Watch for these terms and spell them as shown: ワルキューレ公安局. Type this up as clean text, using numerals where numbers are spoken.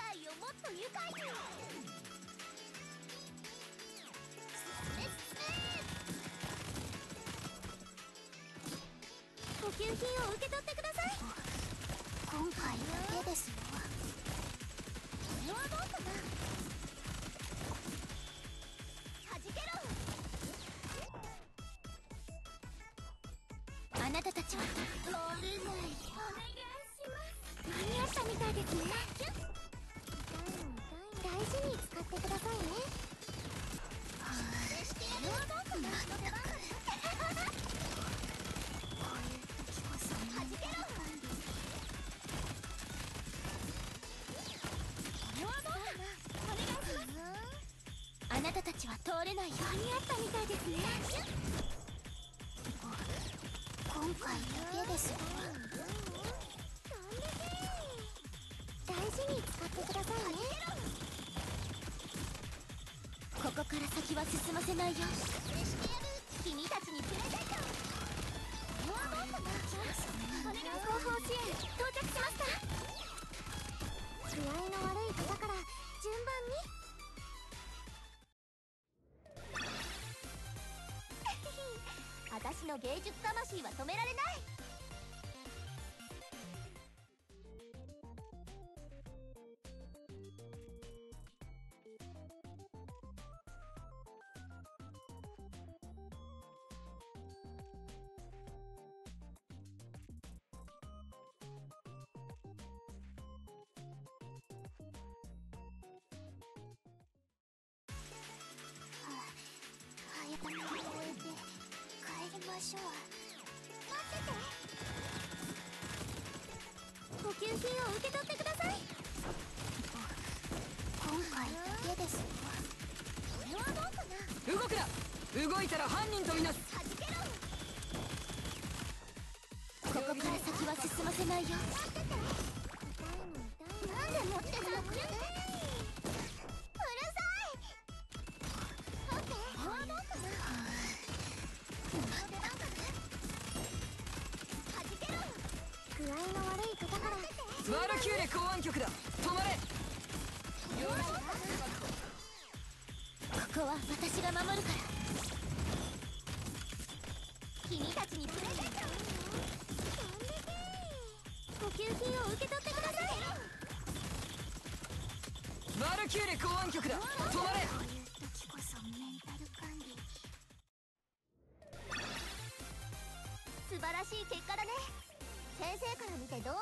界をもっと愉快に。補給品を受け取ってください。今回は手ですよ。これはどうかな。弾けろ。あなたたちは乗れない。間に合ったみたいですね。大事に使ってくださいね。あなたたちは通れないよ。間に合ったみたいですね。今回だけですよ。大事に使ってくださいね。ここから先は進ませないよ。君たちにプレゼント。後方支援到着しました。具合の悪い方から順番に。私の芸術魂は止められない。動いたら犯人とみなす。ここから先は進ませないよ。なんで持ってたの？うるさい。具合の悪い方からワルキューレ公安局だ。止まれ。ここは私が守るから。君たちにプレゼント。補給品を受け取ってください。ワルキューレ公安局だ。止まれ。こういう時こそメンタル管理。素晴らしい結果だね。先生から見てどう？